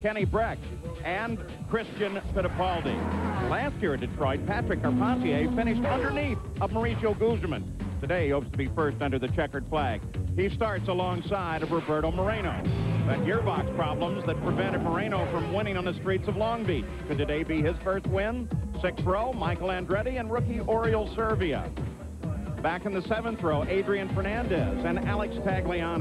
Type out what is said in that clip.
Kenny Brack and Christian Pettipaldi. Last year in Detroit, Patrick Carpentier finished underneath of Mauricio Guzman. Today he hopes to be first under the checkered flag. He starts alongside of Roberto Moreno. The gearbox problems that prevented Moreno from winning on the streets of Long Beach. Could today be his first win? Sixth row, Michael Andretti and rookie Oriol Servia. Back in the seventh row, Adrian Fernandez and Alex Tagliani.